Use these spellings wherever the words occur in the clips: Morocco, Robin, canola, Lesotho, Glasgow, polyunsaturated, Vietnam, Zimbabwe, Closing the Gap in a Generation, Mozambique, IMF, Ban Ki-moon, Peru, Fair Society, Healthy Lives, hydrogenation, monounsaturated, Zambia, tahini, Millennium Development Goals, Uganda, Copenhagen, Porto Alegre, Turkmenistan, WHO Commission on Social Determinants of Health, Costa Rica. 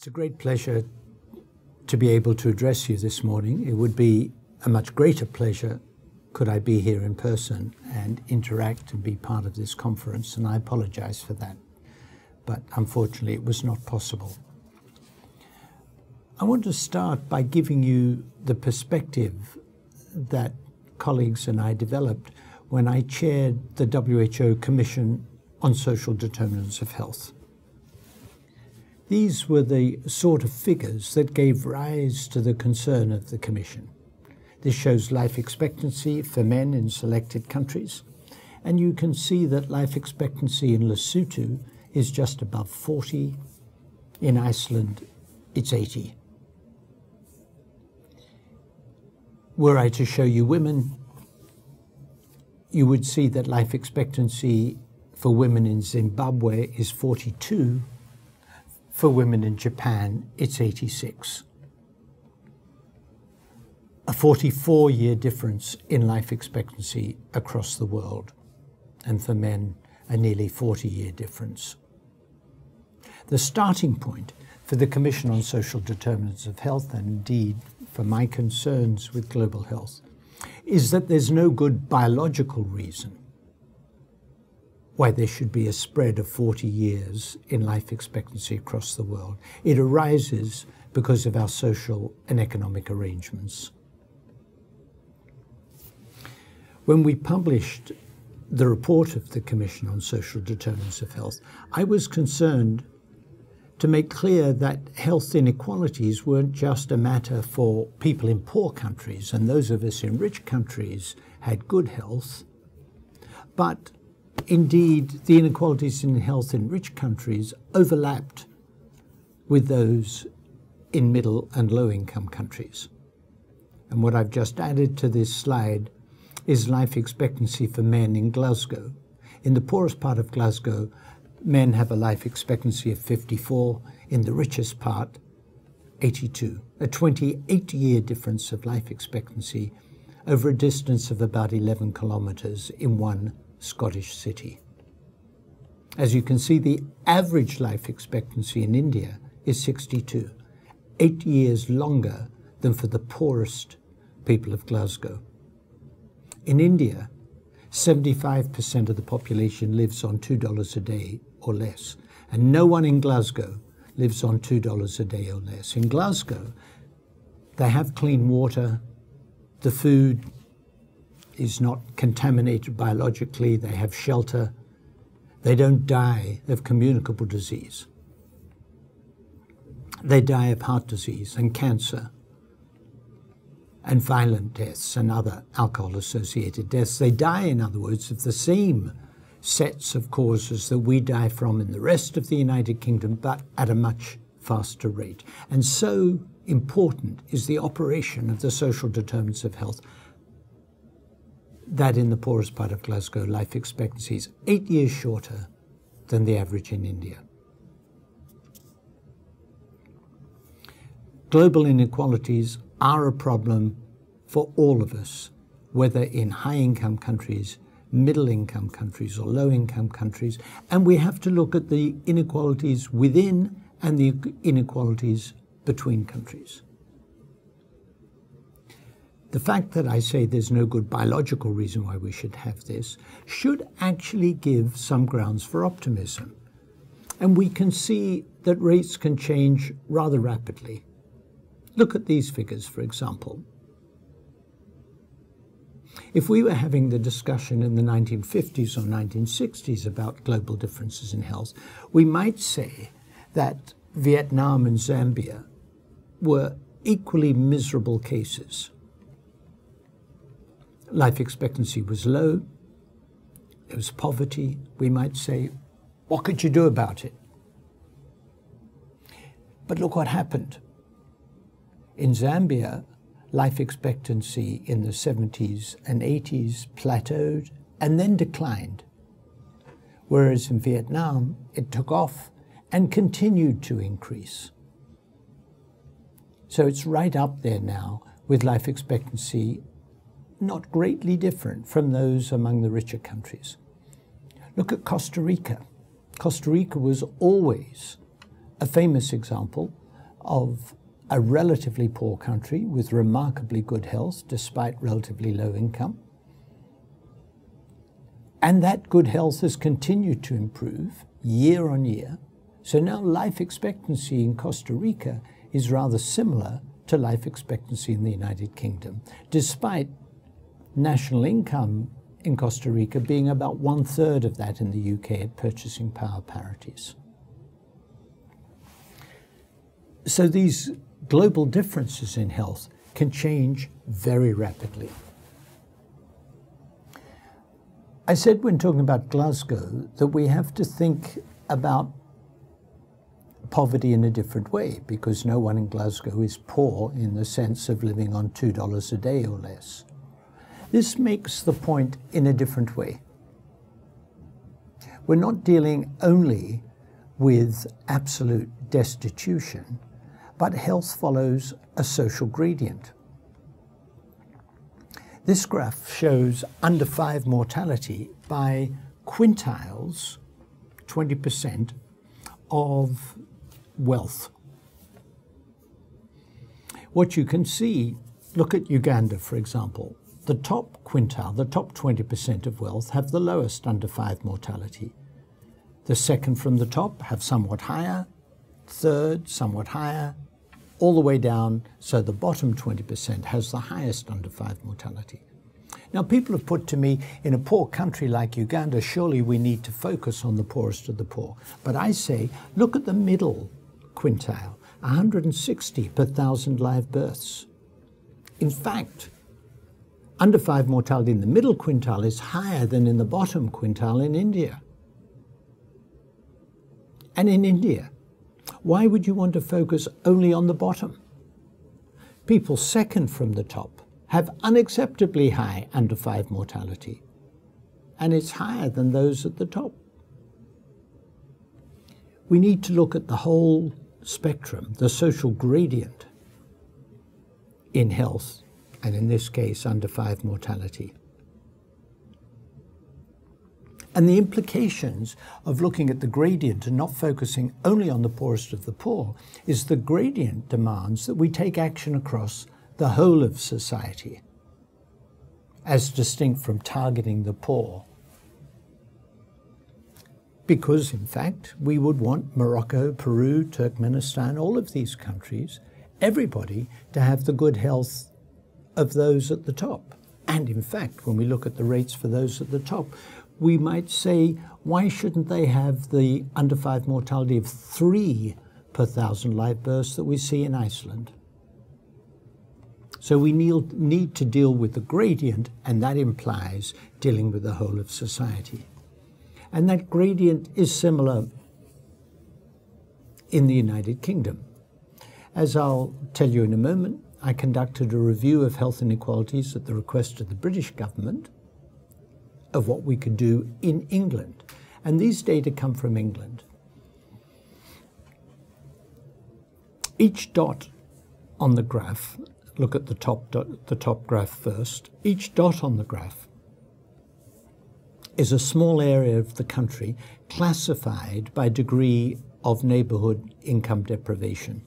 It's a great pleasure to be able to address you this morning. It would be a much greater pleasure could I be here in person and interact and be part of this conference, and I apologize for that. But unfortunately, it was not possible. I want to start by giving you the perspective that colleagues and I developed when I chaired the WHO Commission on Social Determinants of Health. These were the sort of figures that gave rise to the concern of the Commission. This shows life expectancy for men in selected countries, and you can see that life expectancy in Lesotho is just above 40. In Iceland, it's 80. Were I to show you women, you would see that life expectancy for women in Zimbabwe is 42. For women in Japan, it's 86. A 44-year difference in life expectancy across the world, and for men, a nearly 40-year difference. The starting point for the Commission on Social Determinants of Health, and indeed for my concerns with global health, is that there's no good biological reason why there should be a spread of 40 years in life expectancy across the world. It arises because of our social and economic arrangements. When we published the report of the Commission on Social Determinants of Health, I was concerned to make clear that health inequalities weren't just a matter for people in poor countries, and those of us in rich countries had good health, but indeed, the inequalities in health in rich countries overlapped with those in middle and low-income countries. And what I've just added to this slide is life expectancy for men in Glasgow. In the poorest part of Glasgow, men have a life expectancy of 54, in the richest part, 82. A 28-year difference of life expectancy over a distance of about 11 kilometers in one Scottish city. As you can see, the average life expectancy in India is 62, 8 years longer than for the poorest people of Glasgow. In India, 75% of the population lives on $2 a day or less, and no one in Glasgow lives on $2 a day or less. In Glasgow, they have clean water, the food is not contaminated biologically, they have shelter, they don't die of communicable disease. They die of heart disease and cancer and violent deaths and other alcohol-associated deaths. They die, in other words, of the same sets of causes that we die from in the rest of the United Kingdom, but at a much faster rate. And so important is the operation of the social determinants of health that in the poorest part of Glasgow, life expectancy is 8 years shorter than the average in India. Global inequalities are a problem for all of us, whether in high-income countries, middle-income countries, or low-income countries, and we have to look at the inequalities within and the inequalities between countries. The fact that I say there's no good biological reason why we should have this should actually give some grounds for optimism. And we can see that rates can change rather rapidly. Look at these figures, for example. If we were having the discussion in the 1950s or 1960s about global differences in health, we might say that Vietnam and Zambia were equally miserable cases. Life expectancy was low, there was poverty. We might say, what could you do about it? But look what happened. In Zambia, life expectancy in the 70s and 80s plateaued and then declined, whereas in Vietnam, it took off and continued to increase. So it's right up there now with life expectancy not greatly different from those among the richer countries. Look at Costa Rica. Costa Rica was always a famous example of a relatively poor country with remarkably good health despite relatively low income. And that good health has continued to improve year on year. So now life expectancy in Costa Rica is rather similar to life expectancy in the United Kingdom, despite national income in Costa Rica being about 1/3 of that in the UK at purchasing power parities. So these global differences in health can change very rapidly. I said when talking about Glasgow that we have to think about poverty in a different way, because no one in Glasgow is poor in the sense of living on $2 a day or less. This makes the point in a different way. We're not dealing only with absolute destitution, but health follows a social gradient. This graph shows under 5 mortality by quintiles, 20% of wealth. What you can see, look at Uganda, for example. The top quintile, the top 20% of wealth, have the lowest under 5 mortality. The second from the top have somewhat higher, third somewhat higher, all the way down, so the bottom 20% has the highest under 5 mortality. Now, people have put to me, in a poor country like Uganda, surely we need to focus on the poorest of the poor. But I say, look at the middle quintile, 160 per 1,000 live births. In fact, under 5 mortality in the middle quintile is higher than in the bottom quintile in India. And in India, why would you want to focus only on the bottom? People second from the top have unacceptably high under 5 mortality, and it's higher than those at the top. We need to look at the whole spectrum, the social gradient in health, and in this case, under 5 mortality. And the implications of looking at the gradient and not focusing only on the poorest of the poor is the gradient demands that we take action across the whole of society, as distinct from targeting the poor. Because, in fact, we would want Morocco, Peru, Turkmenistan, all of these countries, everybody, to have the good health of those at the top. And, in fact, when we look at the rates for those at the top, we might say, why shouldn't they have the under 5 mortality of 3 per 1,000 live births that we see in Iceland? So we need to deal with the gradient, and that implies dealing with the whole of society. And that gradient is similar in the United Kingdom. As I'll tell you in a moment, I conducted a review of health inequalities at the request of the British government, of what we could do in England. And these data come from England. Each dot on the graph, look at the top dot, the top graph first, each dot on the graph is a small area of the country classified by degree of neighbourhood income deprivation.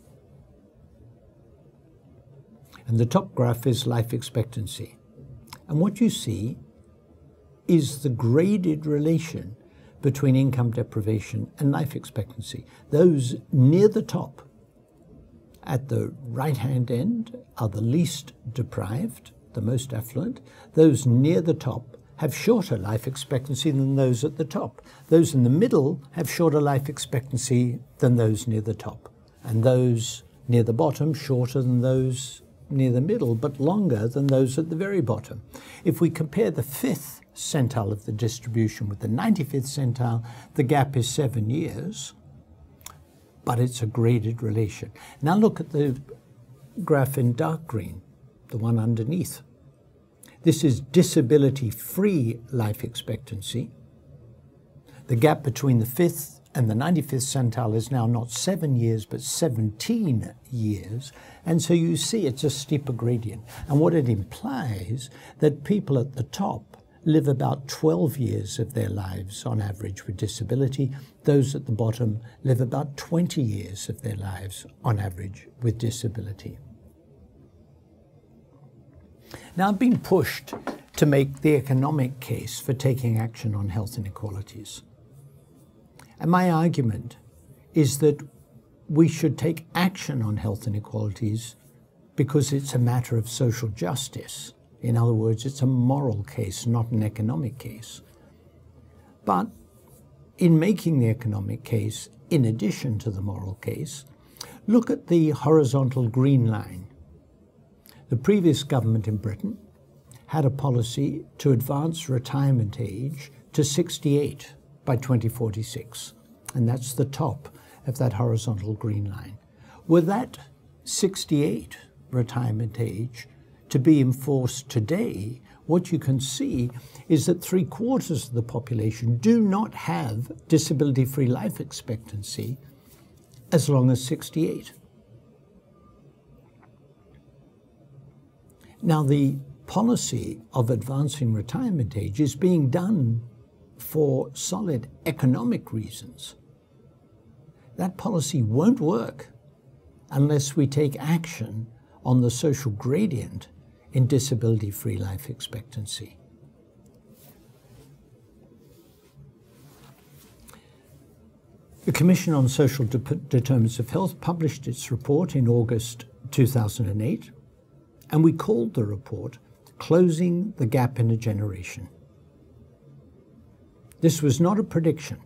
And the top graph is life expectancy. And what you see is the graded relation between income deprivation and life expectancy. Those near the top, at the right-hand end, are the least deprived, the most affluent. Those near the top have shorter life expectancy than those at the top. Those in the middle have shorter life expectancy than those near the top. And those near the bottom, shorter than those near the middle, but longer than those at the very bottom. If we compare the 5th centile of the distribution with the 95th centile, the gap is 7 years, but it's a graded relation. Now look at the graph in dark green, the one underneath. This is disability-free life expectancy. The gap between the 5th and the 95th centile is now not 7 years, but 17 years. And so you see it's a steeper gradient. And what it implies that people at the top live about 12 years of their lives on average with disability. Those at the bottom live about 20 years of their lives on average with disability. Now, I've been pushed to make the economic case for taking action on health inequalities. And my argument is that we should take action on health inequalities because it's a matter of social justice. In other words, it's a moral case, not an economic case. But in making the economic case, in addition to the moral case, look at the horizontal green line. The previous government in Britain had a policy to advance retirement age to 68 by 2046, and that's the top of that horizontal green line. Were that 68 retirement age to be enforced today, what you can see is that 3/4 of the population do not have disability-free life expectancy as long as 68. Now, the policy of advancing retirement age is being done for solid economic reasons. That policy won't work unless we take action on the social gradient in disability-free life expectancy. The Commission on Social Determinants of Health published its report in August 2008, and we called the report Closing the Gap in a Generation. This was not a prediction.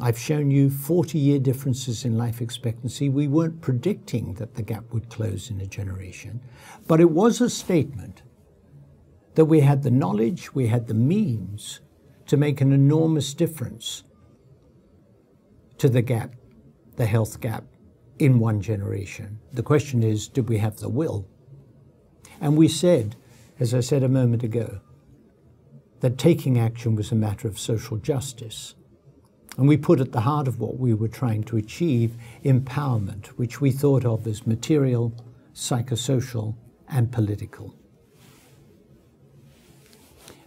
I've shown you 40-year differences in life expectancy. We weren't predicting that the gap would close in a generation, but it was a statement that we had the knowledge, we had the means to make an enormous difference to the gap, the health gap, in one generation. The question is, did we have the will? And we said, as I said a moment ago, that taking action was a matter of social justice. And we put at the heart of what we were trying to achieve empowerment, which we thought of as material, psychosocial, and political.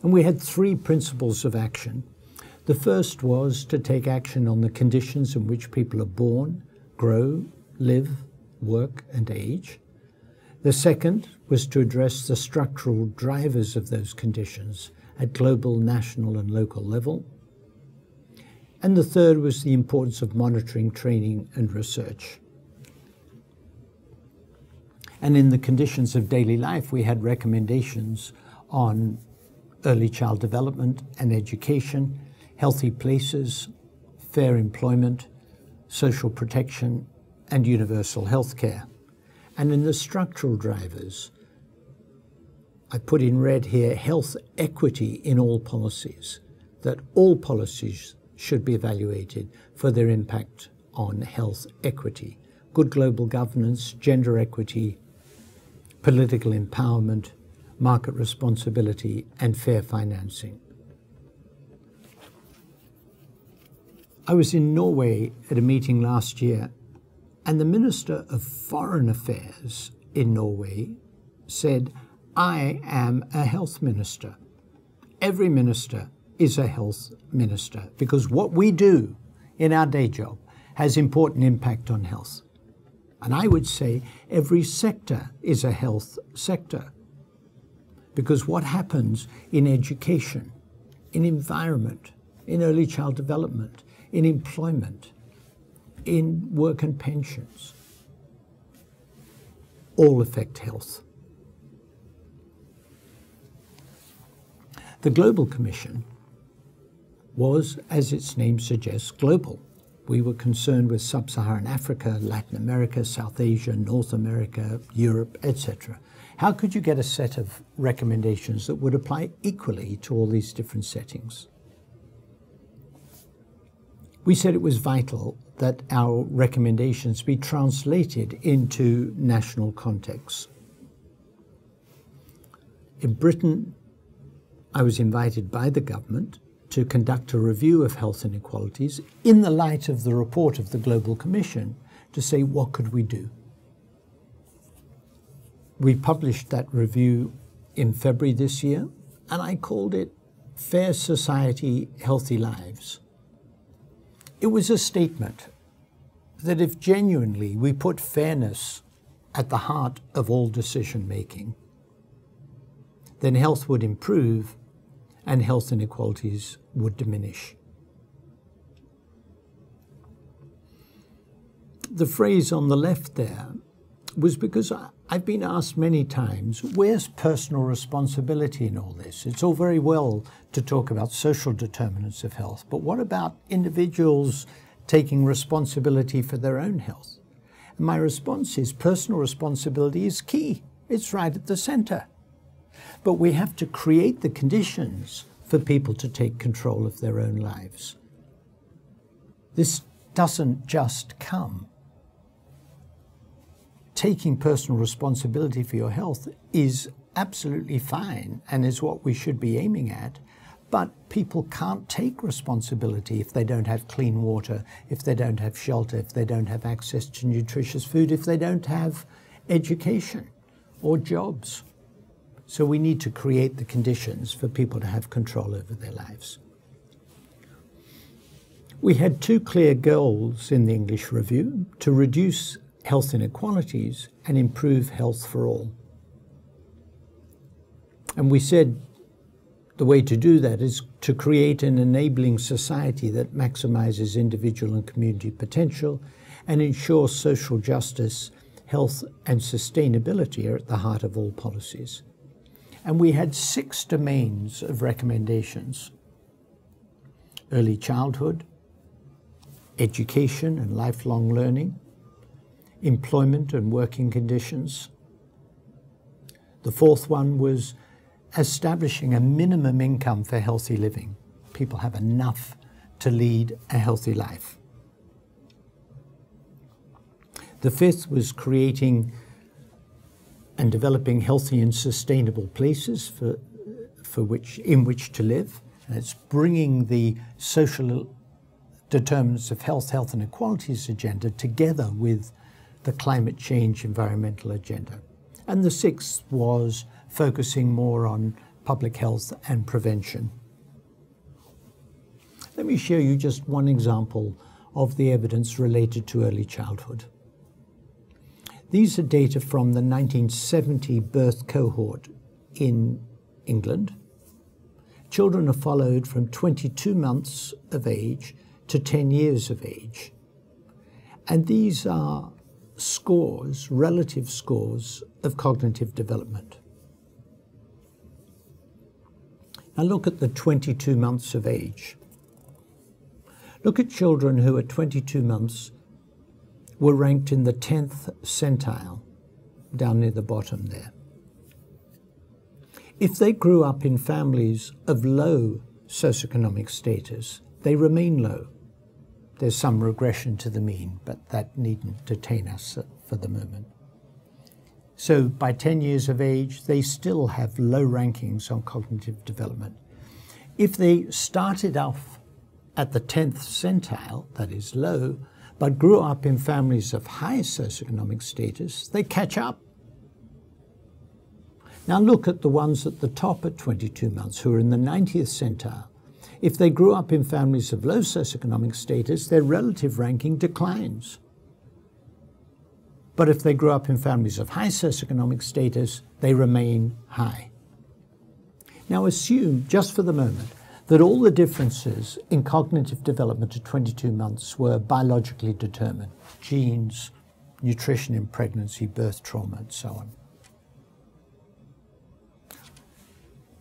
And we had three principles of action. The first was to take action on the conditions in which people are born, grow, live, work, and age. The second was to address the structural drivers of those conditions at global, national, and local level. And the third was the importance of monitoring, training, and research. And in the conditions of daily life, we had recommendations on early child development and education, healthy places, fair employment, social protection, and universal health care. And in the structural drivers, I put in red here, health equity in all policies, that all policies should be evaluated for their impact on health equity, good global governance, gender equity, political empowerment, market responsibility, and fair financing. I was in Norway at a meeting last year, and the Minister of Foreign Affairs in Norway said, "I am a health minister. Every minister is a health minister, because what we do in our day job has important impact on health." And I would say every sector is a health sector, because what happens in education, in environment, in early child development, in employment, in work and pensions, all affect health. The Global Commission was, as its name suggests, global. We were concerned with sub-Saharan Africa, Latin America, South Asia, North America, Europe, etc. How could you get a set of recommendations that would apply equally to all these different settings? We said it was vital that our recommendations be translated into national contexts. In Britain, I was invited by the government to conduct a review of health inequalities in the light of the report of the Global Commission to say, what could we do? We published that review in February this year, and I called it Fair Society, Healthy Lives. It was a statement that if genuinely we put fairness at the heart of all decision making, then health would improve and health inequalities would diminish. The phrase on the left there was because I've been asked many times, where's personal responsibility in all this? It's all very well to talk about social determinants of health, but what about individuals taking responsibility for their own health? And my response is personal responsibility is key. It's right at the center. But we have to create the conditions for people to take control of their own lives. This doesn't just come. Taking personal responsibility for your health is absolutely fine and is what we should be aiming at, but people can't take responsibility if they don't have clean water, if they don't have shelter, if they don't have access to nutritious food, if they don't have education or jobs. So we need to create the conditions for people to have control over their lives. We had two clear goals in the English Review: to reduce health inequalities and improve health for all. And we said the way to do that is to create an enabling society that maximizes individual and community potential and ensures social justice, health and sustainability are at the heart of all policies. And we had 6 domains of recommendations: early childhood, education and lifelong learning, employment and working conditions. The 4th one was establishing a minimum income for healthy living. People have enough to lead a healthy life. The 5th was creating and developing healthy and sustainable places in which to live. And it's bringing the social determinants of health, health and inequalities agenda together with the climate change environmental agenda. And the 6th was focusing more on public health and prevention. Let me show you just one example of the evidence related to early childhood. These are data from the 1970 birth cohort in England. Children are followed from 22 months of age to 10 years of age. And these are scores, relative scores, of cognitive development. Now look at the 22 months of age. Look at children who at 22 months were ranked in the 10th centile, down near the bottom there. If they grew up in families of low socioeconomic status, they remain low. There's some regression to the mean, but that needn't detain us for the moment. So by 10 years of age, they still have low rankings on cognitive development. If they started off at the 10th centile, that is low, but grew up in families of high socioeconomic status, they catch up. Now look at the ones at the top at 22 months who are in the 90th centile. If they grew up in families of low socioeconomic status, their relative ranking declines. But if they grew up in families of high socioeconomic status, they remain high. Now assume, just for the moment, that all the differences in cognitive development at 22 months were biologically determined: genes, nutrition in pregnancy, birth trauma, and so on.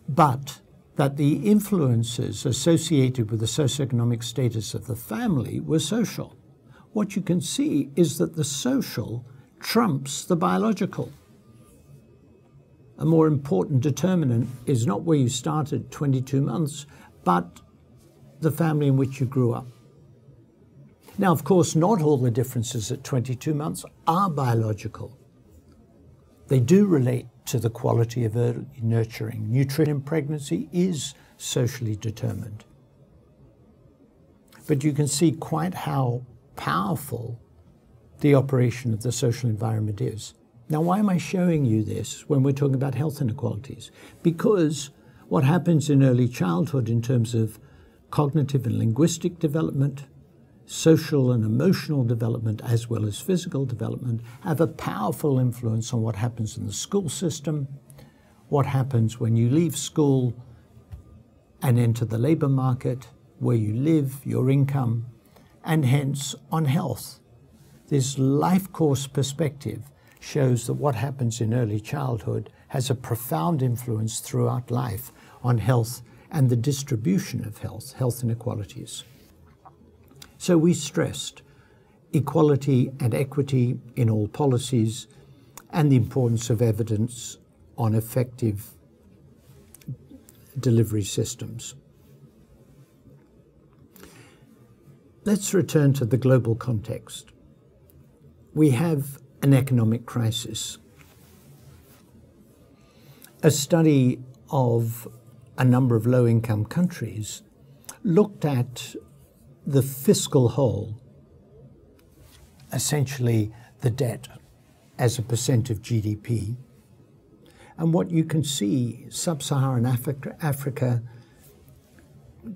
But that the influences associated with the socioeconomic status of the family were social. What you can see is that the social trumps the biological. A more important determinant is not where you started 22 months, but the family in which you grew up. Now, of course, not all the differences at 22 months are biological. They do relate to the quality of early nurturing. Nutrition in pregnancy is socially determined. But you can see quite how powerful the operation of the social environment is. Now, why am I showing you this when we're talking about health inequalities? Because what happens in early childhood in terms of cognitive and linguistic development, social and emotional development, as well as physical development, have a powerful influence on what happens in the school system, what happens when you leave school and enter the labor market, where you live, your income, and hence on health. This life course perspective shows that what happens in early childhood has a profound influence throughout life on health and the distribution of health inequalities. So we stressed equality and equity in all policies and the importance of evidence on effective delivery systems. Let's return to the global context. We have an economic crisis. A study of a number of low-income countries looked at the fiscal whole, essentially the debt as a percent of GDP. And what you can see, sub-Saharan Africa,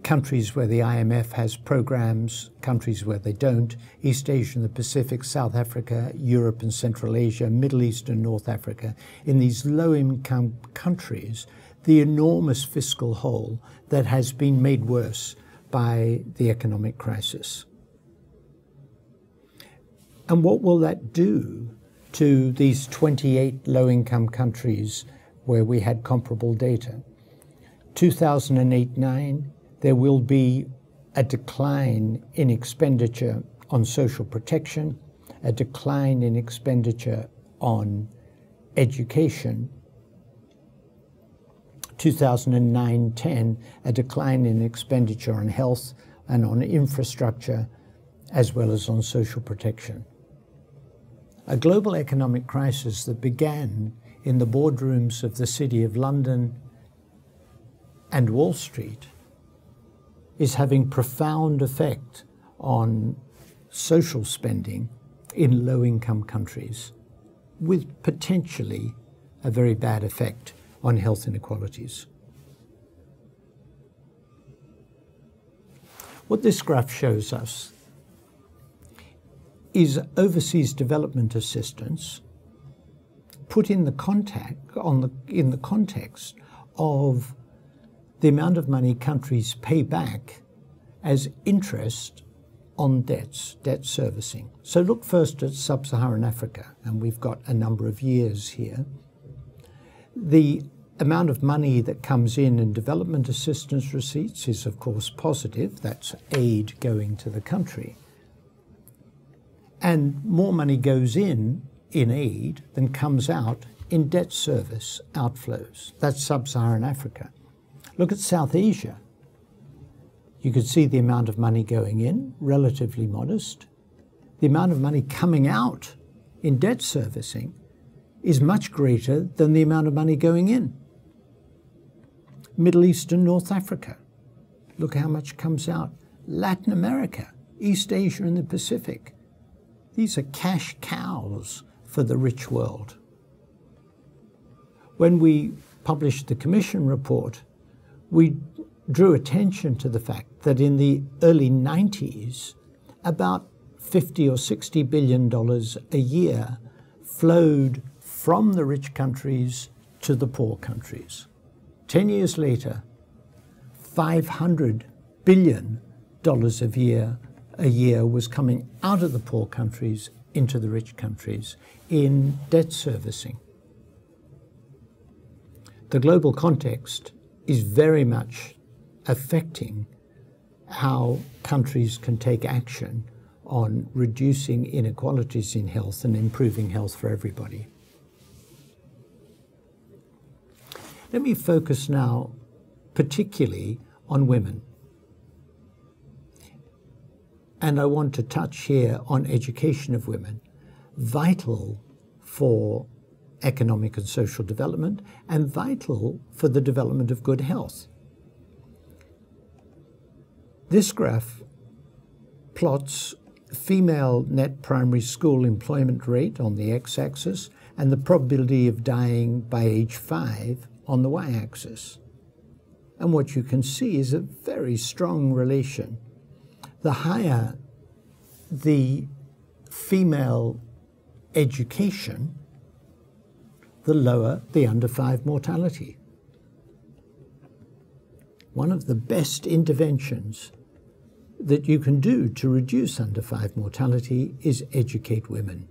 countries where the IMF has programs, countries where they don't, East Asia and the Pacific, South Africa, Europe and Central Asia, Middle East and North Africa, in these low-income countries, the enormous fiscal hole that has been made worse by the economic crisis. And what will that do to these 28 low-income countries where we had comparable data? 2008-09, there will be a decline in expenditure on social protection, a decline in expenditure on education. 2009-10, a decline in expenditure on health and on infrastructure, as well as on social protection. A global economic crisis that began in the boardrooms of the City of London and Wall Street is having profound effect on social spending in low-income countries, with potentially a very bad effect on health inequalities. What this graph shows us is overseas development assistance put in the context of the amount of money countries pay back as interest on debts, debt servicing. So look first at sub-Saharan Africa, and we've got a number of years here. The amount of money that comes in development assistance receipts is of course positive, that's aid going to the country. And more money goes in aid than comes out in debt service outflows. That's sub-Saharan Africa. Look at South Asia. You can see the amount of money going in, relatively modest. The amount of money coming out in debt servicing is much greater than the amount of money going in. Middle East and North Africa. Look how much comes out. Latin America, East Asia and the Pacific. These are cash cows for the rich world. When we published the Commission report, we drew attention to the fact that in the early 90s, about $50 or $60 billion a year flowed from the rich countries to the poor countries. 10 years later, $500 billion a year was coming out of the poor countries into the rich countries in debt servicing. The global context is very much affecting how countries can take action on reducing inequalities in health and improving health for everybody. Let me focus now particularly on women. And I want to touch here on education of women, vital for economic and social development and vital for the development of good health. This graph plots female net primary school employment rate on the x-axis and the probability of dying by age 5 on the y-axis. And what you can see is a very strong relation. The higher the female education, the lower the under-5 mortality. One of the best interventions that you can do to reduce under-5 mortality is educate women.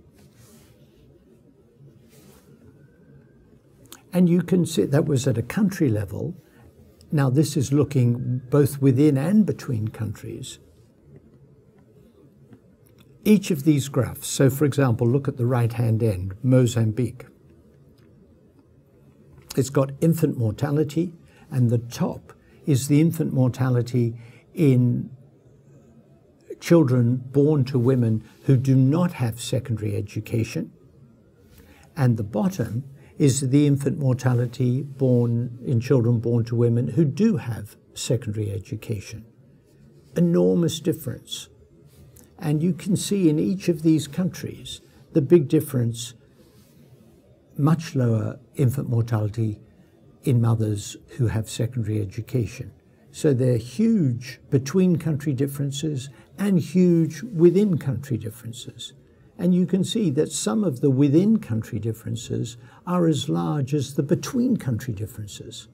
And you can see that was at a country level. Now this is looking both within and between countries. Each of these graphs, so for example, look at the right-hand end, Mozambique. It's got infant mortality, and the top is the infant mortality in children born to women who do not have secondary education, and the bottom is the infant mortality born in children born to women who do have secondary education. Enormous difference. And you can see in each of these countries the big difference, much lower infant mortality in mothers who have secondary education. So there are huge between-country differences and huge within-country differences. And you can see that some of the within-country differences are as large as the between-country differences.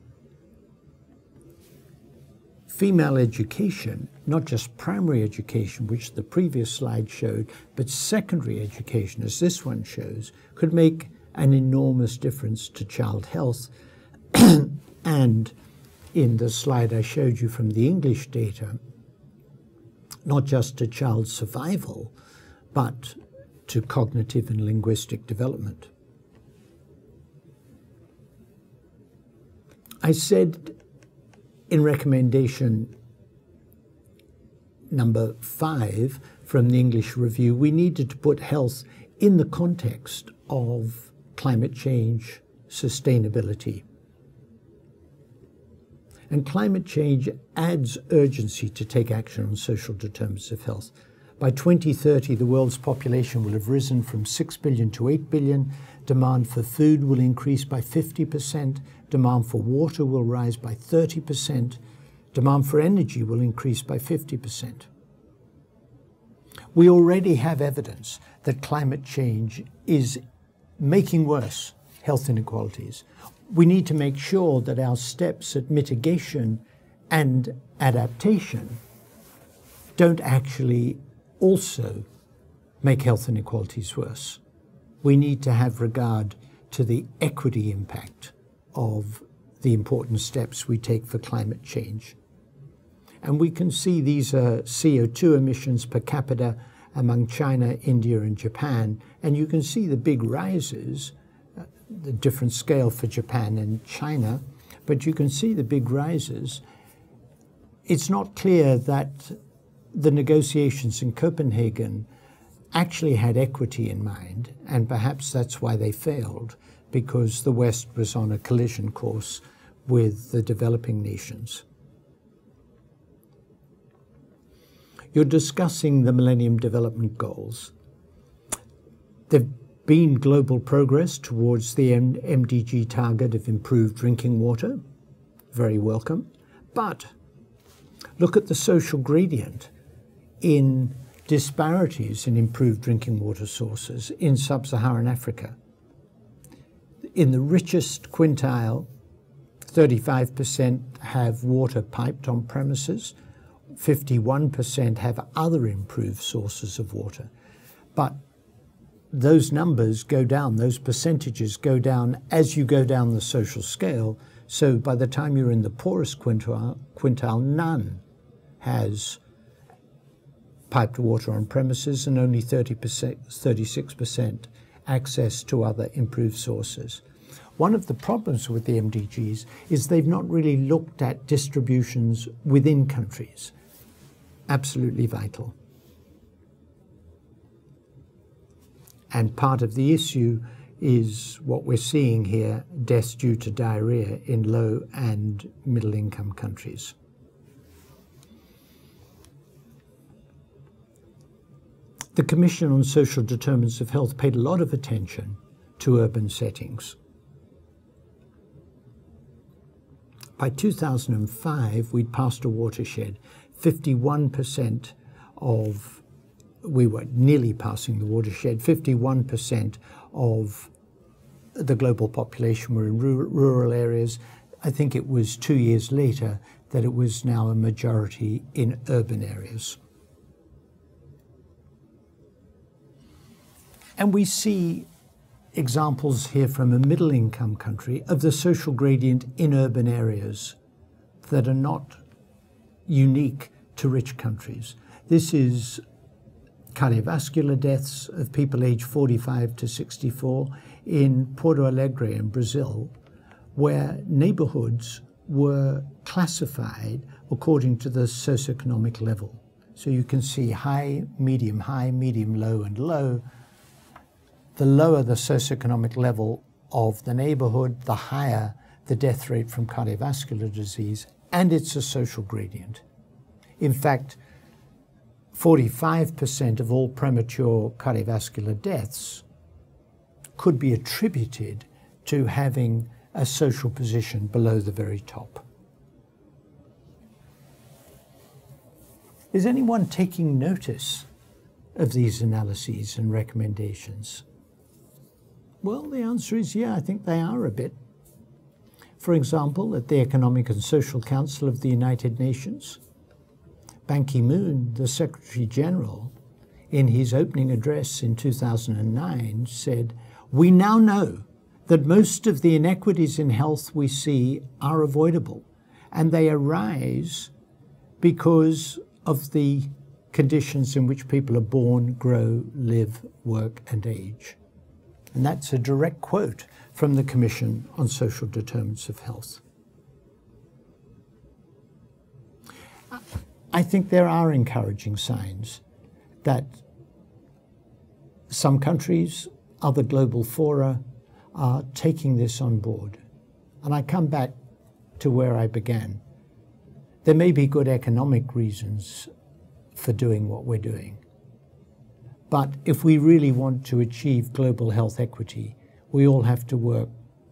Female education, not just primary education, which the previous slide showed, but secondary education, as this one shows, could make an enormous difference to child health. And in the slide I showed you from the English data, not just to child survival, but to cognitive and linguistic development. I said in recommendation number 5 from the English Review, we needed to put health in the context of climate change, sustainability. And climate change adds urgency to take action on social determinants of health. By 2030, the world's population will have risen from 6 billion to 8 billion. Demand for food will increase by 50%. Demand for water will rise by 30%. Demand for energy will increase by 50%. We already have evidence that climate change is making worse health inequalities. We need to make sure that our steps at mitigation and adaptation don't actually also make health inequalities worse. We need to have regard to the equity impact of the important steps we take for climate change. And we can see these are CO2 emissions per capita among China, India, and Japan. And you can see the big rises, the different scale for Japan and China, but you can see the big rises. It's not clear that the negotiations in Copenhagen actually had equity in mind, and perhaps that's why they failed, because the West was on a collision course with the developing nations. You're discussing the Millennium Development Goals. There've been global progress towards the MDG target of improved drinking water, very welcome, but look at the social gradient in disparities in improved drinking water sources in sub-Saharan Africa. In the richest quintile, 35% have water piped on premises, 51% have other improved sources of water. But those numbers go down, those percentages go down as you go down the social scale, so by the time you're in the poorest quintile, none has piped water on premises, and only 36% access to other improved sources. One of the problems with the MDGs is they've not really looked at distributions within countries. Absolutely vital. And part of the issue is what we're seeing here, deaths due to diarrhea in low and middle income countries. The Commission on Social Determinants of Health paid a lot of attention to urban settings. By 2005, we'd passed a watershed. 51% of, we were nearly passing the watershed, 51% of the global population were in rural areas. I think it was 2 years later that it was now a majority in urban areas. And we see examples here from a middle-income country of the social gradient in urban areas that are not unique to rich countries. This is cardiovascular deaths of people aged 45 to 64 in Porto Alegre in Brazil, where neighborhoods were classified according to the socioeconomic level. So you can see high, medium, low, and low. The lower the socioeconomic level of the neighborhood, the higher the death rate from cardiovascular disease, and it's a social gradient. In fact, 45% of all premature cardiovascular deaths could be attributed to having a social position below the very top. Is anyone taking notice of these analyses and recommendations? Well, the answer is yeah, I think they are a bit. For example, at the Economic and Social Council of the United Nations, Ban Ki-moon, the Secretary General, in his opening address in 2009 said, "We now know that most of the inequities in health we see are avoidable, and they arise because of the conditions in which people are born, grow, live, work, and age." And that's a direct quote from the Commission on Social Determinants of Health. I think there are encouraging signs that some countries, other global fora, are taking this on board. And I come back to where I began. There may be good economic reasons for doing what we're doing. But if we really want to achieve global health equity, we all have to work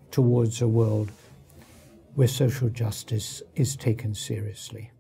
towards a world where social justice is taken seriously.